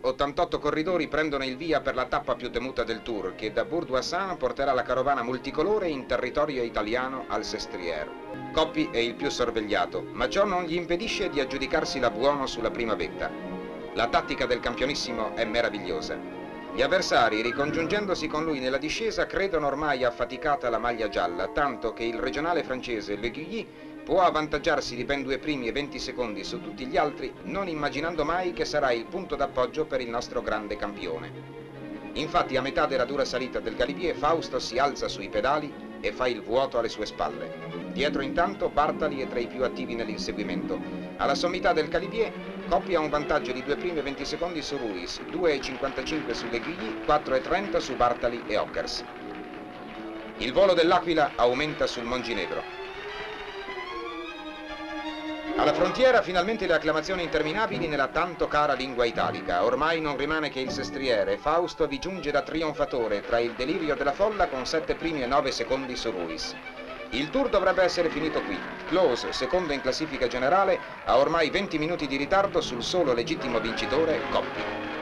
88 corridori prendono il via per la tappa più temuta del Tour, che da Bourg-d'Oisans porterà la carovana multicolore in territorio italiano al Sestriere. Coppi è il più sorvegliato, ma ciò non gli impedisce di aggiudicarsi la buono sulla prima vetta. La tattica del campionissimo è meravigliosa. Gli avversari, ricongiungendosi con lui nella discesa, credono ormai affaticata la maglia gialla, tanto che il regionale francese Le Guilly può avvantaggiarsi di ben 2 primi e 20 secondi su tutti gli altri, non immaginando mai che sarà il punto d'appoggio per il nostro grande campione. Infatti a metà della dura salita del Galibier, Fausto si alza sui pedali e fa il vuoto alle sue spalle. Dietro intanto Bartali è tra i più attivi nell'inseguimento. Alla sommità del Galibier Coppi ha un vantaggio di 2 primi e 20 secondi su Ruiz, 2,55 su Le Guilly, 4,30 su Bartali e Ockers. Il volo dell'Aquila aumenta sul Monginegro. Alla frontiera finalmente le acclamazioni interminabili nella tanto cara lingua italica. Ormai non rimane che il Sestriere. Fausto vi giunge da trionfatore tra il delirio della folla con 7 primi e 9 secondi su Ruiz. Il Tour dovrebbe essere finito qui. Close, secondo in classifica generale, ha ormai 20 minuti di ritardo sul solo legittimo vincitore Coppi.